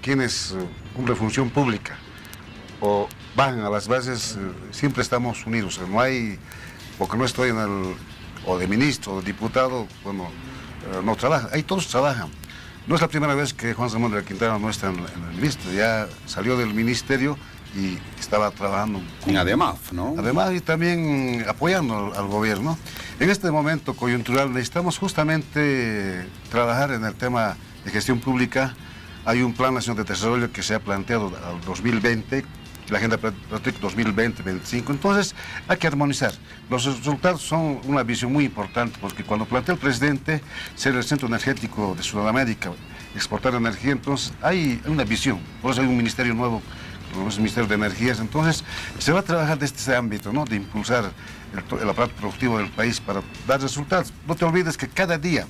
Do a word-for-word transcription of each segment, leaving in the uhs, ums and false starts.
quienes cumplen función pública o van a las bases, siempre estamos unidos. No hay, porque no estoy en el, o de ministro, o de diputado, bueno, no trabajan, ahí todos trabajan. No es la primera vez que Juan Samuel de la Quintana no está en, en el ministro, ya salió del ministerio y estaba trabajando con, en ADEMAF, ¿no? ADEMAF y también apoyando al gobierno. En este momento coyuntural necesitamos justamente trabajar en el tema de gestión pública. Hay un plan nacional de desarrollo que se ha planteado al dos mil veinte, la agenda estratégica dos mil veinte a dos mil veinticinco. Entonces hay que armonizar. Los resultados son una visión muy importante, porque cuando plantea el presidente ser el centro energético de Sudamérica, exportar energía, entonces hay una visión. Por eso hay un ministerio nuevo, el Ministerio de Energías. Entonces se va a trabajar desde ese ámbito, ¿no?, de impulsar el, el aparato productivo del país para dar resultados. No te olvides que cada día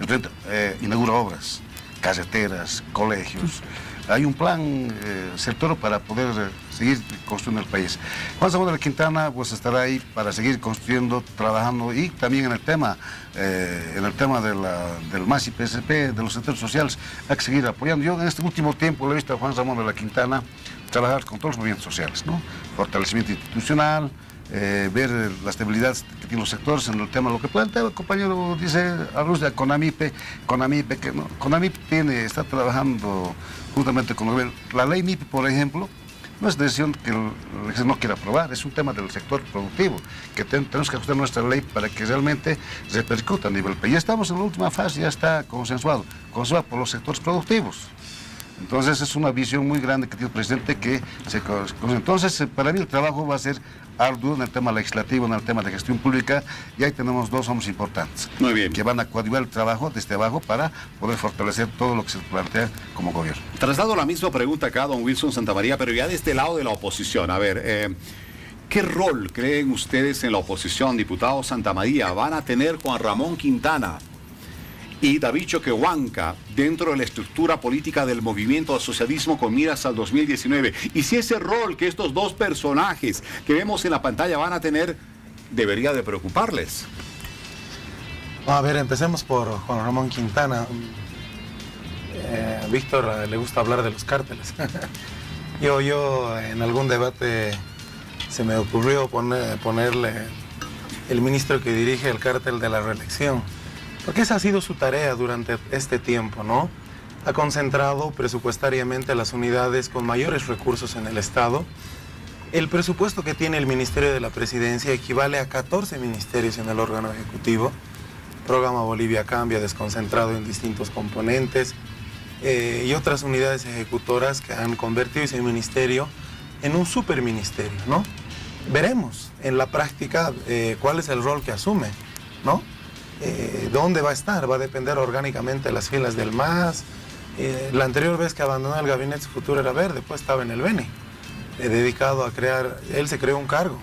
el treinta eh, inaugura obras, carreteras, colegios. Hay un plan eh, sector para poder eh, seguir construyendo el país. Juan Samuel de la Quintana pues estará ahí para seguir construyendo, trabajando, y también en el tema eh, en el tema de la, del M A S y P S P, de los sectores sociales, hay que seguir apoyando. Yo en este último tiempo le he visto a Juan Samuel de la Quintana trabajar con todos los movimientos sociales, ¿no? Fortalecimiento institucional, eh, ver las debilidades que tienen los sectores en el tema de lo que plantea el compañero, dice, a luz de CONAMIPE, CONAMIPE, que no, CONAMIPE tiene, está trabajando justamente con el, la ley MIPE, por ejemplo. No es decisión que el, el no quiera aprobar, es un tema del sector productivo, que ten, tenemos que ajustar nuestra ley para que realmente repercuta a nivel país. Ya estamos en la última fase, ya está consensuado, consensuado por los sectores productivos. Entonces es una visión muy grande que tiene el presidente, que se, entonces para mí el trabajo va a ser arduo en el tema legislativo, en el tema de gestión pública, y ahí tenemos dos hombres importantes. Muy bien. Que van a coadyuvar el trabajo desde abajo para poder fortalecer todo lo que se plantea como gobierno. Traslado la misma pregunta acá, don Wilson Santamaría, pero ya desde el lado de la oposición. A ver, eh, ¿qué rol creen ustedes en la oposición, diputado Santamaría, van a tener Juan Ramón Quintana y David Choquehuanca dentro de la estructura política del movimiento asociadismo con miras al dos mil diecinueve? Y si ese rol que estos dos personajes que vemos en la pantalla van a tener, debería de preocuparles. A ver, empecemos por Juan Ramón Quintana. Eh, a Víctor le gusta hablar de los cárteles. yo, yo en algún debate se me ocurrió poner, ponerle el ministro que dirige el cártel de la reelección. Porque esa ha sido su tarea durante este tiempo, ¿no? Ha concentrado presupuestariamente las unidades con mayores recursos en el Estado. El presupuesto que tiene el Ministerio de la Presidencia equivale a catorce ministerios en el órgano ejecutivo. Programa Bolivia Cambia, desconcentrado en distintos componentes. Eh, y otras unidades ejecutoras que han convertido ese ministerio en un superministerio, ¿no? Veremos en la práctica eh, cuál es el rol que asume, ¿no? Eh, ¿Dónde va a estar? Va a depender orgánicamente de las filas del M A S. Eh, la anterior vez que abandonó el gabinete, su futuro era verde, pues estaba en el B E N E, eh, dedicado a crear, él se creó un cargo,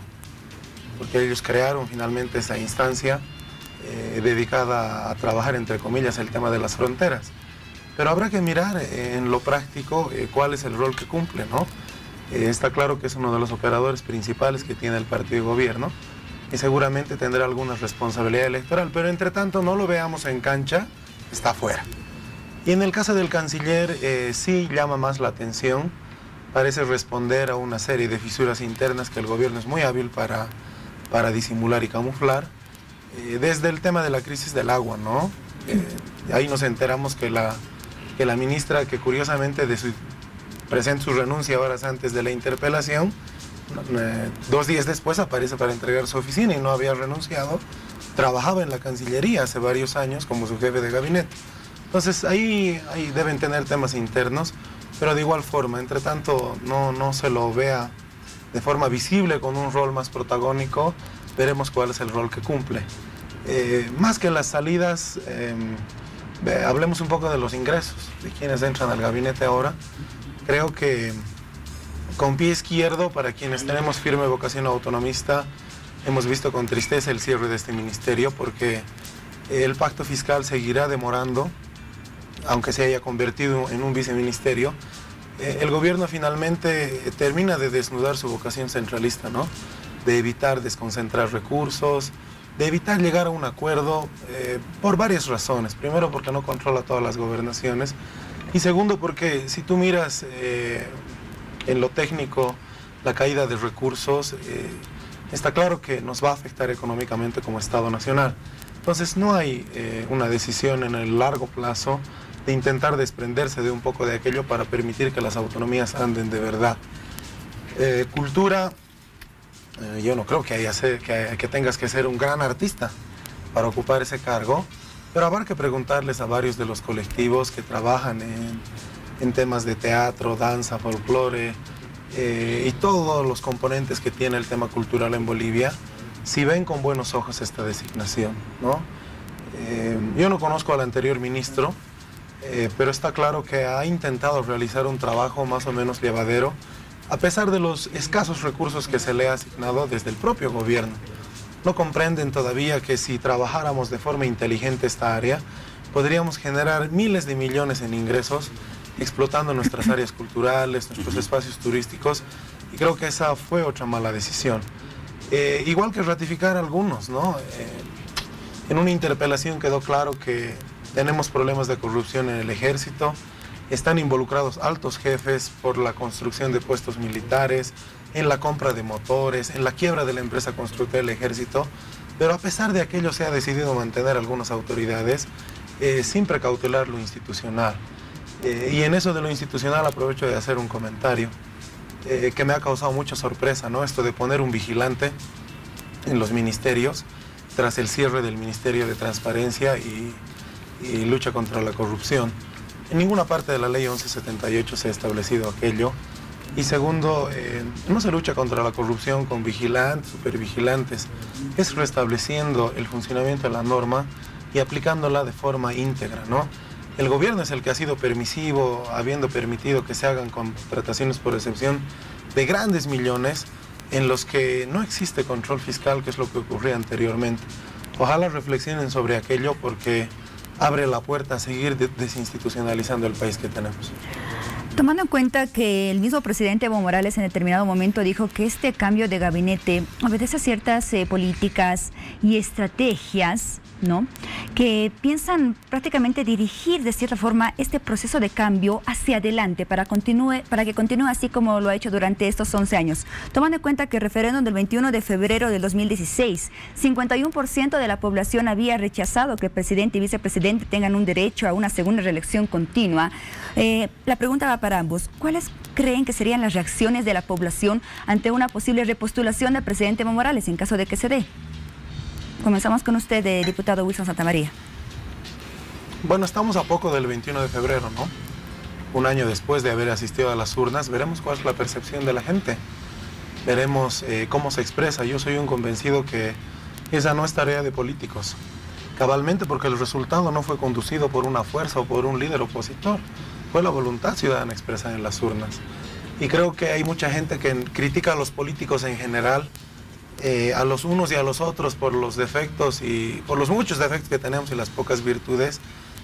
porque ellos crearon finalmente esa instancia eh, dedicada a trabajar, entre comillas, el tema de las fronteras. Pero habrá que mirar eh, en lo práctico eh, cuál es el rol que cumple, ¿no? Eh, está claro que es uno de los operadores principales que tiene el partido de gobierno, y seguramente tendrá alguna responsabilidad electoral, pero entre tanto no lo veamos en cancha, está fuera. Y en el caso del canciller, eh, sí llama más la atención, parece responder a una serie de fisuras internas que el gobierno es muy hábil para, para disimular y camuflar, eh, desde el tema de la crisis del agua, ¿no? Eh, ahí nos enteramos que la, que la ministra, que curiosamente de su, presenta su renuncia horas antes de la interpelación, Eh, dos días después aparece para entregar su oficina y no había renunciado. Trabajaba en la Cancillería hace varios años como su jefe de gabinete. Entonces ahí, ahí deben tener temas internos, pero de igual forma, entre tanto no, no se lo vea de forma visible con un rol más protagónico. Veremos cuál es el rol que cumple. Eh, más que las salidas, eh, hablemos un poco de los ingresos, de quienes entran al gabinete ahora. Creo que con pie izquierdo, para quienes tenemos firme vocación autonomista, hemos visto con tristeza el cierre de este ministerio, porque el pacto fiscal seguirá demorando, aunque se haya convertido en un viceministerio. El gobierno finalmente termina de desnudar su vocación centralista, ¿no? De evitar desconcentrar recursos, de evitar llegar a un acuerdo eh, por varias razones. Primero, porque no controla todas las gobernaciones. Y segundo, porque si tú miras eh, en lo técnico la caída de recursos, eh, está claro que nos va a afectar económicamente como Estado Nacional. Entonces no hay eh, una decisión en el largo plazo de intentar desprenderse de un poco de aquello para permitir que las autonomías anden de verdad. Eh, cultura, eh, yo no creo que, haya ser, que, que tengas que ser un gran artista para ocupar ese cargo, pero habrá que preguntarles a varios de los colectivos que trabajan en, en temas de teatro, danza, folclore eh, y todos los componentes que tiene el tema cultural en Bolivia, si ven con buenos ojos esta designación, ¿no? Eh, yo no conozco al anterior ministro, eh, pero está claro que ha intentado realizar un trabajo más o menos llevadero, a pesar de los escasos recursos que se le ha asignado desde el propio gobierno. No comprenden todavía que si trabajáramos de forma inteligente esta área, podríamos generar miles de millones en ingresos, explotando nuestras áreas culturales, nuestros espacios turísticos, y creo que esa fue otra mala decisión. Eh, igual que ratificar algunos, ¿no? Eh, en una interpelación quedó claro que tenemos problemas de corrupción en el ejército, están involucrados altos jefes por la construcción de puestos militares, en la compra de motores, en la quiebra de la empresa constructora del ejército, pero a pesar de aquello se ha decidido mantener algunas autoridades eh, sin precautelar lo institucional. Eh, y en eso de lo institucional aprovecho de hacer un comentario eh, que me ha causado mucha sorpresa, ¿no? Esto de poner un vigilante en los ministerios tras el cierre del Ministerio de Transparencia y, y Lucha contra la Corrupción. En ninguna parte de la ley once setenta y ocho se ha establecido aquello. Y segundo, eh, no se lucha contra la corrupción con vigilantes, supervigilantes. Es restableciendo el funcionamiento de la norma y aplicándola de forma íntegra, ¿no? El gobierno es el que ha sido permisivo, habiendo permitido que se hagan contrataciones por excepción de grandes millones en los que no existe control fiscal, que es lo que ocurría anteriormente. Ojalá reflexionen sobre aquello porque abre la puerta a seguir desinstitucionalizando el país que tenemos. Tomando en cuenta que el mismo presidente Evo Morales en determinado momento dijo que este cambio de gabinete obedece a ciertas eh, políticas y estrategias, ¿no?, que piensan prácticamente dirigir de cierta forma este proceso de cambio hacia adelante para, continúe, para que continúe así como lo ha hecho durante estos once años. Tomando en cuenta que el referéndum del veintiuno de febrero del dos mil dieciséis, cincuenta y uno por ciento de la población había rechazado que el presidente y vicepresidente tengan un derecho a una segunda reelección continua. Eh, la pregunta va para ambos. ¿Cuáles creen que serían las reacciones de la población ante una posible repostulación del presidente Evo Morales en caso de que se dé? Comenzamos con usted, eh, diputado Wilson Santamaría. Bueno, estamos a poco del veintiuno de febrero, ¿no? Un año después de haber asistido a las urnas, veremos cuál es la percepción de la gente. Veremos eh, cómo se expresa. Yo soy un convencido que esa no es tarea de políticos. Cabalmente porque el resultado no fue conducido por una fuerza o por un líder opositor. Fue la voluntad ciudadana expresada en las urnas. Y creo que hay mucha gente que critica a los políticos en general, Eh, a los unos y a los otros por los defectos y por los muchos defectos que tenemos y las pocas virtudes,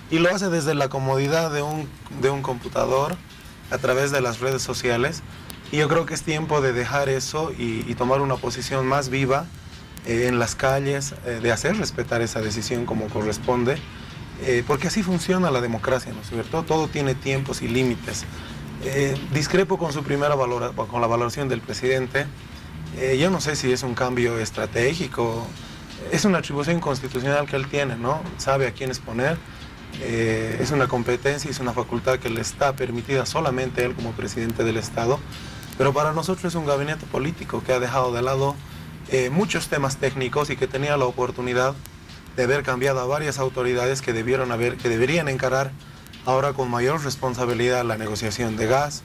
y lo hace desde la comodidad de un, de un computador a través de las redes sociales, y yo creo que es tiempo de dejar eso y, y tomar una posición más viva eh, en las calles, eh, de hacer respetar esa decisión como corresponde, eh, porque así funciona la democracia, ¿no es cierto? Todo tiene tiempos y límites. Eh, discrepo con su primera valora, con la valoración del presidente. Eh, yo no sé si es un cambio estratégico, es una atribución constitucional que él tiene, ¿no? Sabe a quiénes poner, eh, es una competencia, es una facultad que le está permitida solamente a él como presidente del Estado, pero para nosotros es un gabinete político que ha dejado de lado eh, muchos temas técnicos y que tenía la oportunidad de haber cambiado a varias autoridades que debieron haber, que deberían encarar ahora con mayor responsabilidad la negociación de gas,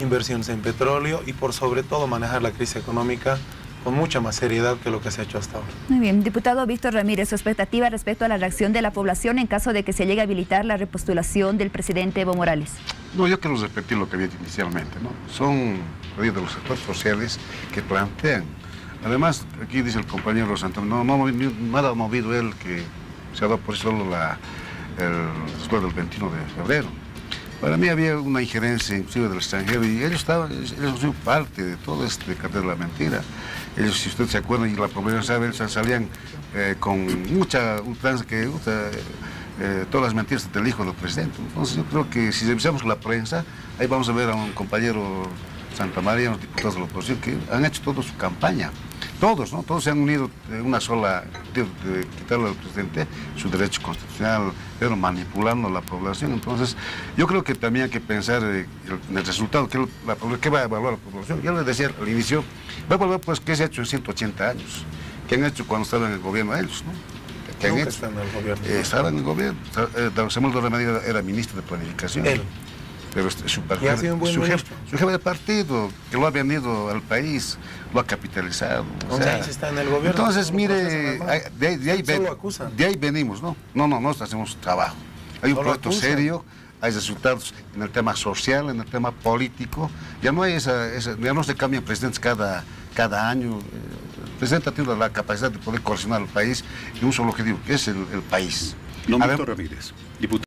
inversiones en petróleo y por sobre todo manejar la crisis económica con mucha más seriedad que lo que se ha hecho hasta ahora. Muy bien, diputado Víctor Ramírez, su expectativa respecto a la reacción de la población en caso de que se llegue a habilitar la repostulación del presidente Evo Morales. No, yo quiero repetir lo que había dicho inicialmente, ¿no? Son medidas de los sectores sociales que plantean. Además, aquí dice el compañero Santamaría, no, no, no ha movido él que se ha dado por eso solo la, el, después del veintiuno de febrero. Para mí había una injerencia inclusive del extranjero y ellos estaban, ellos son parte de todo este cartel de la mentira. Ellos, si usted se acuerda y la población sabe, ellos salían eh, con mucha ultranza que uh, eh, todas las mentiras del hijo del presidente. Entonces yo creo que si revisamos la prensa, ahí vamos a ver a un compañero Santamaría, a los diputados de la oposición, que han hecho toda su campaña. Todos, ¿no? Todos se han unido en una sola, de, de quitarle al presidente su derecho constitucional, pero manipulando a la población. Entonces, yo creo que también hay que pensar eh, en el resultado, que la, ¿qué va a evaluar la población? Ya les decía al inicio, va a evaluar pues qué se ha hecho en ciento ochenta años, qué han hecho cuando estaban en el gobierno ellos, ¿no? ¿Qué han hecho? Estaban en el gobierno. Eh, estaban en el gobierno. Eh, Juan Samuel de la Quintana era ministro de Planificación. Él. Pero su, su, su, jefe, su jefe de partido, que lo ha vendido al país, lo ha capitalizado. O sea, está en el gobierno. Entonces, mire, hay, de, de, ahí ven, de ahí venimos, ¿no? No, no, nosotros hacemos trabajo. Hay un proyecto serio, hay resultados en el tema social, en el tema político. Ya no hay esa, esa ya no se cambian presidentes cada, cada año. El presidente tiene la capacidad de poder coordinar el país en un solo objetivo, que es el, el país. Don Víctor Ramírez, diputado.